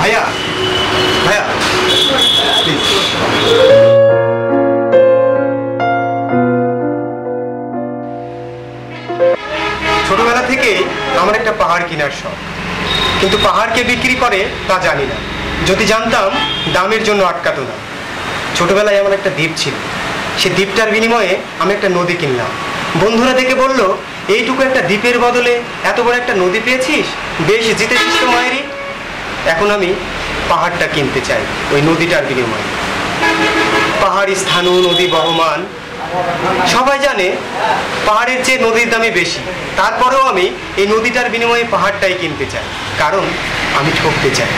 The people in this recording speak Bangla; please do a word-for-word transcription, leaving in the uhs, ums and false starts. Bhaiya! Bhaiya! Please. ছোটবেলা থেকেই আমার একটা পাহাড় কেনার শখ, কিন্তু পাহাড়কে বিক্রি করে তা জানি না। যদি জানতাম দামের জন্য আটকাতো না। ছোটবেলায় আমার একটা দ্বীপ ছিল, সে দ্বীপটার বিনিময়ে আমি একটা নদী কিনলাম। বন্ধুরা দেখে বলল, এইটুকু একটা দ্বীপের বদলে এত বড় একটা নদী পেয়েছিস, বেশ জিতেছিস তো মায়েরি। এখন আমি পাহাড়টা কিনতে চাই ওই নদীটার বিনিময়ে। পাহাড়ি স্থানু নদী বহমান, সবাই জানে পাহাড়ের চেয়ে নদীর দামই বেশি। তারপরেও আমি এই নদীটার বিনিময়ে পাহাড়টাই কিনতে চাই, কারণ আমি ঠকতে চাই।